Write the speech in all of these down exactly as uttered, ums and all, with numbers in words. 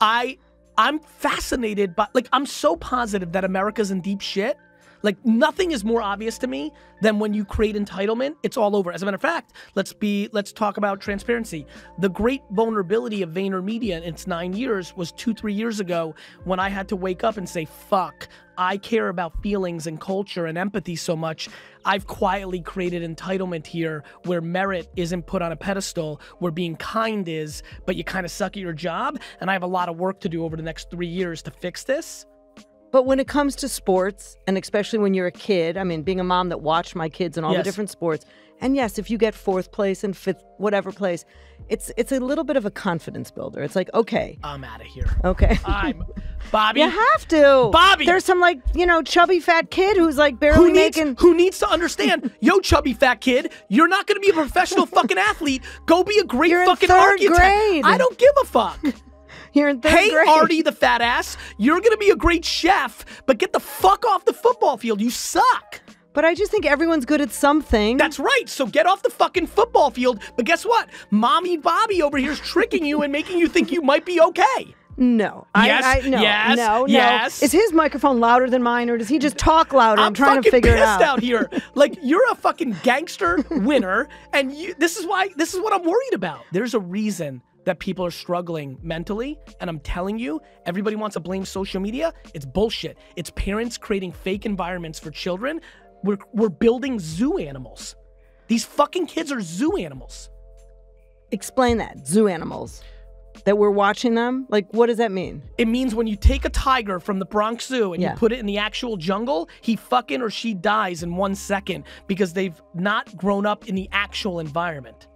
I, I'm fascinated by, like, I'm so positive that America's in deep shit. Like, nothing is more obvious to me than when you create entitlement, it's all over. As a matter of fact, let's be, let's talk about transparency. The great vulnerability of VaynerMedia in its nine years was two, three years ago when I had to wake up and say, fuck, I care about feelings and culture and empathy so much. I've quietly created entitlement here where merit isn't put on a pedestal, where being kind is, but you kind of suck at your job. And I have a lot of work to do over the next three years to fix this. But when it comes to sports, and especially when you're a kid, I mean, being a mom that watched my kids in all yes. the different sports, and yes, if you get fourth place and fifth, whatever place, it's it's a little bit of a confidence builder. It's like, okay. I'm out of here. Okay. I'm, Bobby. You have to. Bobby. There's some, like, you know, chubby fat kid who's like barely who needs, making. Who needs to understand, yo, chubby fat kid, you're not going to be a professional fucking athlete. Go be a great you're fucking in third architect. Grade. I don't give a fuck. You're in third hey, grade. Artie the fat ass, you're going to be a great chef, but get the fuck off the football field. You suck. But I just think everyone's good at something. That's right. So get off the fucking football field. But guess what? Mommy Bobby over here is tricking you and making you think you might be okay. No. Yes. I, I, no, yes. No. No. Yes. Is his microphone louder than mine, or does he just talk louder? I'm, I'm trying to figure it out. I'm fucking pissed out here. Like, you're a fucking gangster winner, and you, this is why. This is what I'm worried about. There's a reason that people are struggling mentally, and I'm telling you, everybody wants to blame social media. It's bullshit. It's parents creating fake environments for children. We're, we're building zoo animals. These fucking kids are zoo animals. Explain that, zoo animals. That we're watching them? Like, what does that mean? It means when you take a tiger from the Bronx Zoo and yeah. you put it in the actual jungle, he fucking or she dies in one second because they've not grown up in the actual environment.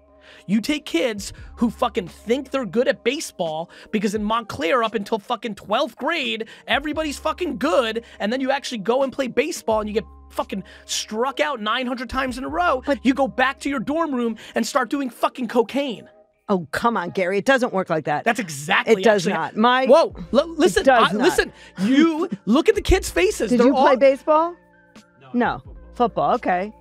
You take kids who fucking think they're good at baseball because in Montclair up until fucking twelfth grade, everybody's fucking good, and then you actually go and play baseball and you get fucking struck out nine hundred times in a row. But you go back to your dorm room and start doing fucking cocaine. Oh, come on, Gary. It doesn't work like that. That's exactly it. Does actually. Not. My Whoa, listen, I, listen. You look at the kids' faces. Did they're you all... play baseball? No. No. Football. Football, okay.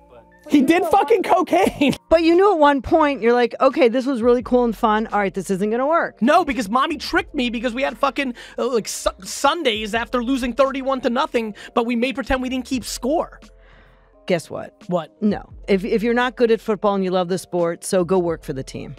He did fucking cocaine. But you knew at one point, you're like, okay, this was really cool and fun. All right, this isn't going to work. No, because mommy tricked me because we had fucking uh, like su Sundays after losing thirty-one to nothing, but we made pretend we didn't keep score. Guess what? What? No. If, if you're not good at football and you love the sport, so go work for the team.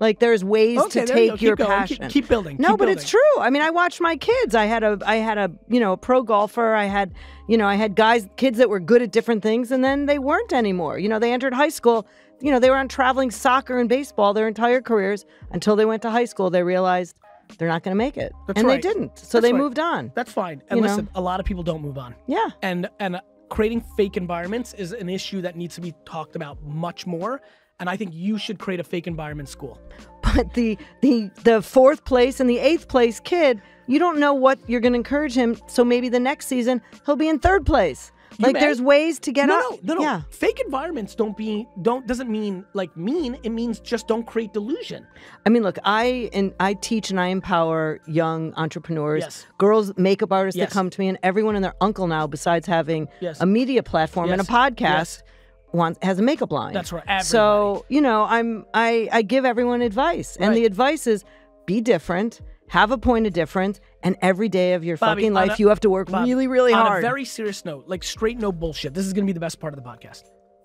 Like, there's ways okay, to take you your going. passion. Keep, keep building. No, keep but building. It's true. I mean, I watched my kids. I had a, I had a, you know, a pro golfer. I had, you know, I had guys, kids that were good at different things, and then they weren't anymore. You know, they entered high school. You know, they were on traveling soccer and baseball their entire careers until they went to high school. They realized they're not going to make it, That's and right. they didn't. So That's they right. moved on. That's fine. And you listen, know? a lot of people don't move on. Yeah. And and creating fake environments is an issue that needs to be talked about much more. And I think you should create a fake environment school. But the the the fourth place and the eighth place kid, you don't know what you're going to encourage him. So maybe the next season he'll be in third place. You like may. There's ways to get no, up. No, no, no. Yeah. Fake environments don't be don't doesn't mean like mean. It means just don't create delusion. I mean, look, I and I teach and I empower young entrepreneurs, yes. girls, makeup artists yes. that come to me, and everyone and their uncle now, besides having yes. a media platform yes. and a podcast. Yes. Wants, has a makeup line. That's right. Everybody. So, you know, I'm, I, I give everyone advice. And right. the advice is be different, have a point of difference, and every day of your Bobby, fucking life, a, you have to work Bobby, really, really on hard. On a very serious note, like straight no bullshit. This is going to be the best part of the podcast.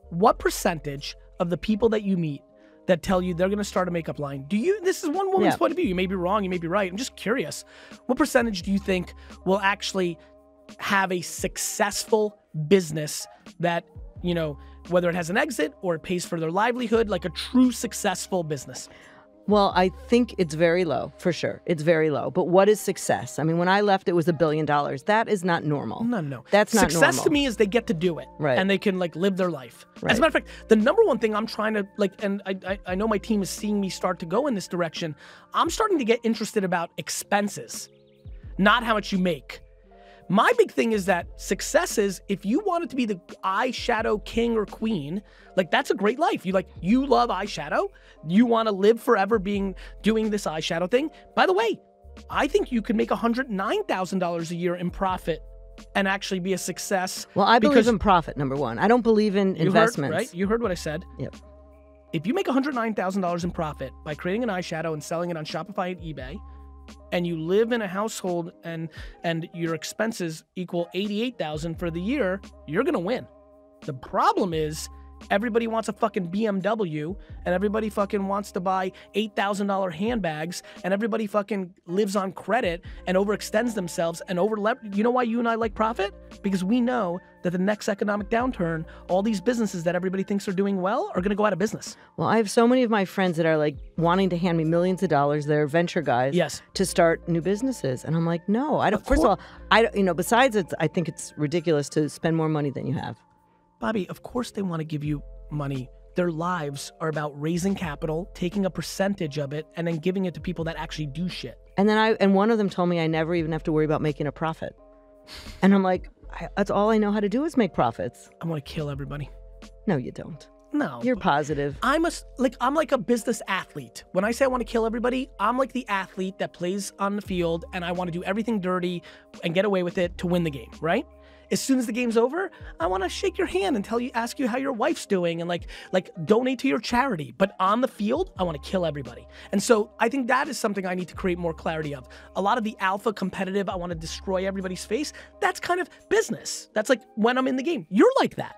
What percentage of the people that you meet that tell you they're going to start a makeup line, do you, this is one woman's yeah. point of view. You may be wrong, you may be right. I'm just curious. What percentage do you think will actually have a successful business that, you know, whether it has an exit or it pays for their livelihood, like a true successful business? Well, I think it's very low, for sure. It's very low. But what is success? I mean, when I left, it was a billion dollars. That is not normal. No, no. That's not normal. Success to me is they get to do it. Right. And they can, like, live their life. Right. As a matter of fact, the number one thing I'm trying to, like, and I, I, I know my team is seeing me start to go in this direction. I'm starting to get interested about expenses, not how much you make. My big thing is that success is, if you wanted to be the eyeshadow king or queen, like that's a great life. You like, you love eyeshadow. You want to live forever being, doing this eyeshadow thing. By the way, I think you could make one hundred nine thousand dollars a year in profit and actually be a success. Well, I believe in profit, number one. I don't believe in investments. You heard, right? You heard what I said. Yep. If you make one hundred nine thousand dollars in profit by creating an eyeshadow and selling it on Shopify and eBay, and you live in a household and and your expenses equal eighty-eight thousand dollars for the year, you're gonna win. The problem is everybody wants a fucking B M W, and everybody fucking wants to buy eight thousand dollar handbags, and everybody fucking lives on credit and overextends themselves and over. You know why you and I like profit? Because we know that the next economic downturn, all these businesses that everybody thinks are doing well are gonna go out of business. Well, I have so many of my friends that are like wanting to hand me millions of dollars, they're venture guys, yes, to start new businesses. And I'm like, no, I don't, of first of all, I don't, you know, besides it's, I think it's ridiculous to spend more money than you have. Bobby, of course they want to give you money. Their lives are about raising capital, taking a percentage of it, and then giving it to people that actually do shit. And then I, and one of them told me I never even have to worry about making a profit. And I'm like, I, that's all I know how to do is make profits. I want to kill everybody. No, you don't. No. You're positive. I'm a, like, I'm like a business athlete. When I say I want to kill everybody, I'm like the athlete that plays on the field and I want to do everything dirty and get away with it to win the game, right? As soon as the game's over, I want to shake your hand and tell you, ask you how your wife's doing and like, like donate to your charity. But on the field, I want to kill everybody. And so I think that is something I need to create more clarity of. A lot of the alpha competitive, I want to destroy everybody's face. That's kind of business. That's like when I'm in the game. You're like that.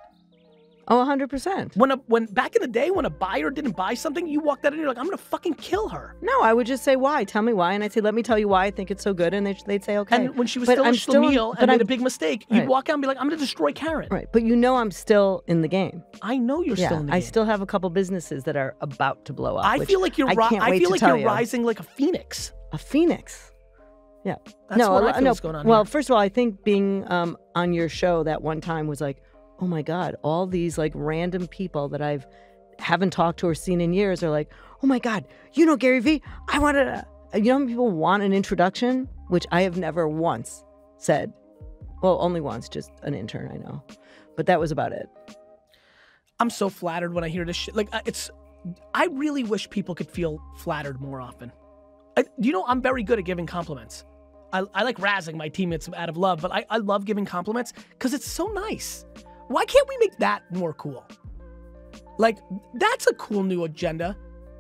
Oh, one hundred percent. When a, when back in the day, when a buyer didn't buy something, you walked out and you're like, I'm gonna fucking kill her. No, I would just say why. Tell me why, and I'd say, let me tell you why I think it's so good, and they'd, they'd say okay. And when she was but still I'm a schlemiel and I'm, made a big mistake, right. You'd walk out and be like, I'm gonna destroy Karen. Right, but you know I'm still in the game. I know you're yeah, still in the game. I still have a couple businesses that are about to blow up. I feel like you're. I, I feel like you're you. rising like a phoenix. A phoenix. Yeah. That's no, what I feel no, what's going on. Well, here. First of all, I think being um, on your show that one time was like, oh my God, all these like random people that I've haven't talked to or seen in years are like, oh my God, you know Gary V, I wanted to, you know how many people want an introduction, which I have never once said, well, only once, just an intern I know, but that was about it. I'm so flattered when I hear this shit. Like it's, I really wish people could feel flattered more often. I, you know, I'm very good at giving compliments. I, I like razzing my teammates out of love, but I, I love giving compliments because it's so nice. Why can't we make that more cool? Like, that's a cool new agenda.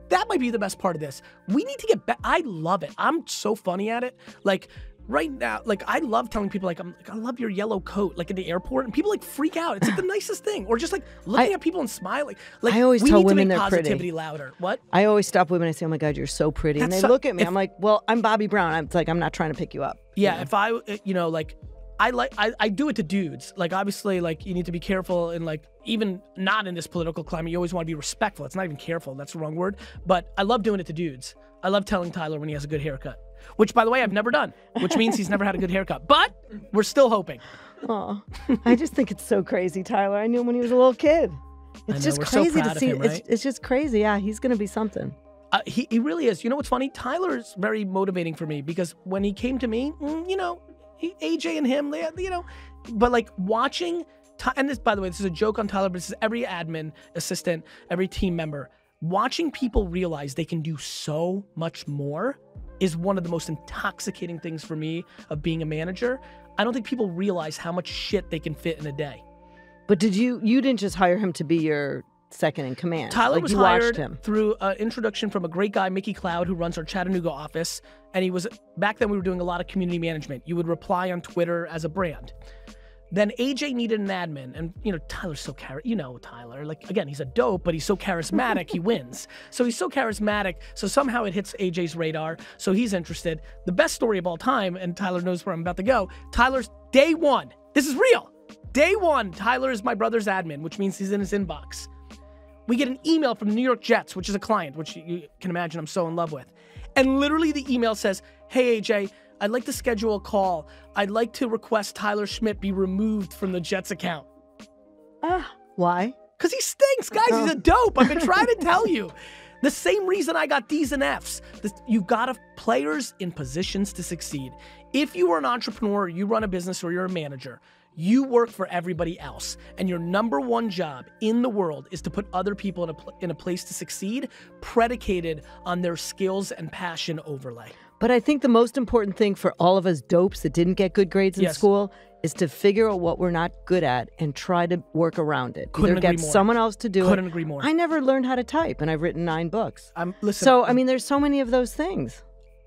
That might be the best part of this. We need to get back. I love it. I'm so funny at it. Like, right now, like, I love telling people, like, I'm, like, I love your yellow coat, like, in the airport. And people, like, freak out. It's, like, the nicest thing. Or just, like, looking I, at people and smiling. Like, I always we tell need women to make positivity pretty. louder. What? I always stop women and say, oh, my God, you're so pretty. That's and they so, look at me. If, I'm like, well, I'm Bobby Brown. I'm like, I'm not trying to pick you up. Yeah, you know? if I, you know, like... I like I, I do it to dudes. Like obviously, like you need to be careful and like even not in this political climate, you always want to be respectful. It's not even careful, that's the wrong word. But I love doing it to dudes. I love telling Tyler when he has a good haircut. Which by the way, I've never done. Which means he's never had a good haircut. But we're still hoping. Oh. I just think it's so crazy, Tyler. I knew him when he was a little kid. It's just crazy to see. It's just crazy. Yeah, he's gonna be something. Uh, he he really is. You know what's funny? Tyler's very motivating for me because when he came to me, you know, He, A J and him, you know, but like watching, and this, by the way, this is a joke on Tyler, but this is every admin, assistant, every team member, watching people realize they can do so much more is one of the most intoxicating things for me of being a manager. I don't think people realize how much shit they can fit in a day. But did you, you didn't just hire him to be your second in command? Tyler like was you hired him. through an uh, introduction from a great guy, Mickey Cloud, who runs our Chattanooga office. And he was, back then we were doing a lot of community management. You would reply on Twitter as a brand. Then A J needed an admin. And you know, Tyler's so char- you know Tyler, like again, he's a dope, but he's so charismatic, he wins. So he's so charismatic. So somehow it hits A J's radar. So he's interested. The best story of all time, and Tyler knows where I'm about to go, Tyler's day one, this is real. Day one, Tyler is my brother's admin, which means he's in his inbox. We get an email from the New York Jets, which is a client, which you can imagine I'm so in love with. And literally the email says, hey A J, I'd like to schedule a call. I'd like to request Tyler Schmidt be removed from the Jets account. Ah, uh, why? Because he stinks, guys, uh-oh. He's a dope. I've been trying to tell you. The same reason I got D's and F's. You've got to players in positions to succeed. If you are an entrepreneur, you run a business, or you're a manager, you work for everybody else, and your number one job in the world is to put other people in a, pl in a place to succeed, predicated on their skills and passion overlay. But I think the most important thing for all of us dopes that didn't get good grades in yes. school is to figure out what we're not good at and try to work around it. Couldn't Either agree get more. someone else to do Couldn't it. Couldn't agree more. I never learned how to type, and I've written nine books. I'm, listen, so, I mean, there's so many of those things.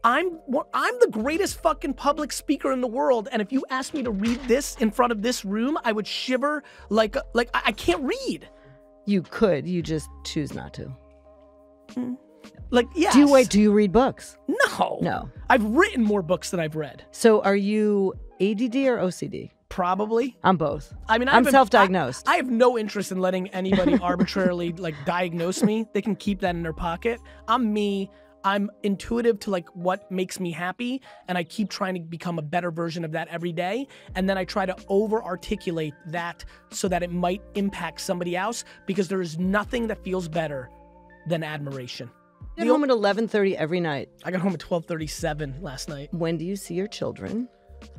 I'm I'm the greatest fucking public speaker in the world, and if you asked me to read this in front of this room, I would shiver like like I, I can't read. You could, you just choose not to. Mm. Like, yes. Do you wait? Do you read books? No, no. I've written more books than I've read. So, are you A D D or O C D? Probably. I'm both. I mean, I've I'm been, self-diagnosed. I, I have no interest in letting anybody arbitrarily like diagnose me. They can keep that in their pocket. I'm me. I'm intuitive to like what makes me happy, and I keep trying to become a better version of that every day, and then I try to over-articulate that so that it might impact somebody else, because there is nothing that feels better than admiration. You get home at eleven thirty every night. I got home at twelve thirty-seven last night. When do you see your children?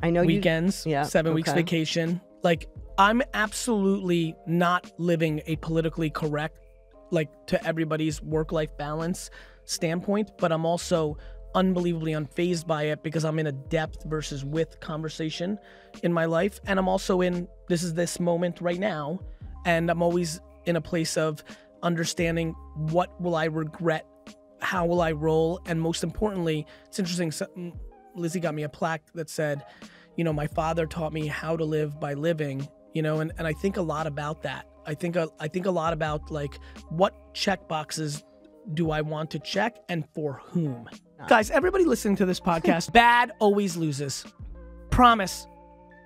I know weekends, you, yeah, seven okay. weeks vacation. Like, I'm absolutely not living a politically correct, like, to everybody's work-life balance standpoint, but I'm also unbelievably unfazed by it because I'm in a depth versus width conversation in my life, and I'm also in this is this moment right now, and I'm always in a place of understanding what will I regret, how will I roll, and most importantly, it's interesting. So, Lizzie got me a plaque that said, you know, my father taught me how to live by living, you know, and, and I think a lot about that. I think, a, I think a lot about like, what check boxes do I want to check and for whom? Not. Guys, everybody listening to this podcast, bad always loses. Promise.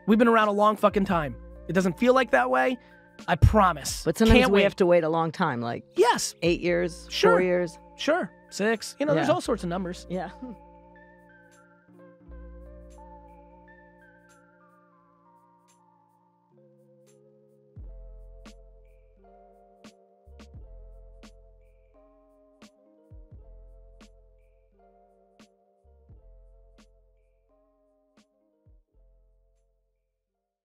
We've been around a long fucking time. It doesn't feel like that way. I promise. But sometimes Can't we wait. have to wait a long time, like yes, eight years, sure. four years. Sure, six. You know, yeah. there's all sorts of numbers. Yeah.